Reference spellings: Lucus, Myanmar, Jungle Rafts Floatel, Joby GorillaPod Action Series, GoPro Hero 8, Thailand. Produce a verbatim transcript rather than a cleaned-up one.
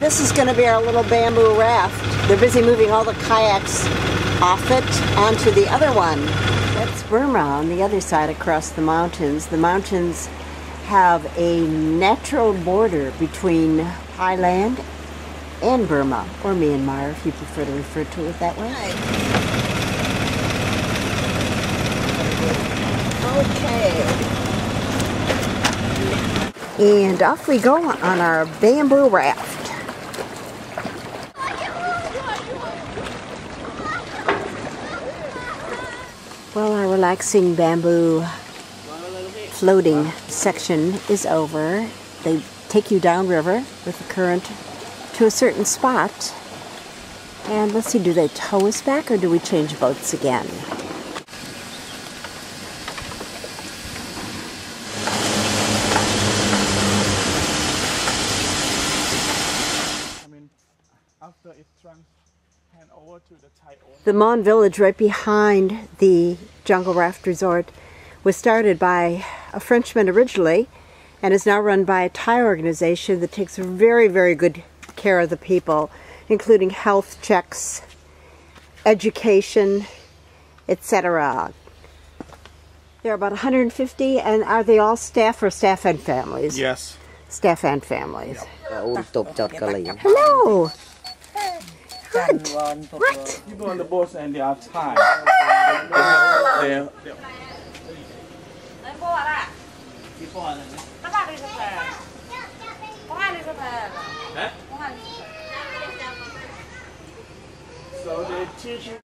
This is going to be our little bamboo raft. They're busy moving all the kayaks off it onto the other one. That's Burma on the other side across the mountains. The mountains have a natural border between Thailand and Burma, or Myanmar if you prefer to refer to it that way. Okay. And off we go on our bamboo raft. Well, our relaxing bamboo floating section is over. They take you downriver with the current to a certain spot. And let's see, do they tow us back or do we change boats again? I mean, after it trans hand over to the Thai owner. The Mon village right behind the Jungle Raft Resort was started by a Frenchman originally and is now run by a Thai organization that takes very, very good care of the people, including health checks, education, et cetera. There are about one hundred fifty, and are they all staff or staff and families? Yes. Staff and families. Yep. Hello. Good. What? You go on the boats and they are Thai. They're, they're, they're, So they teach you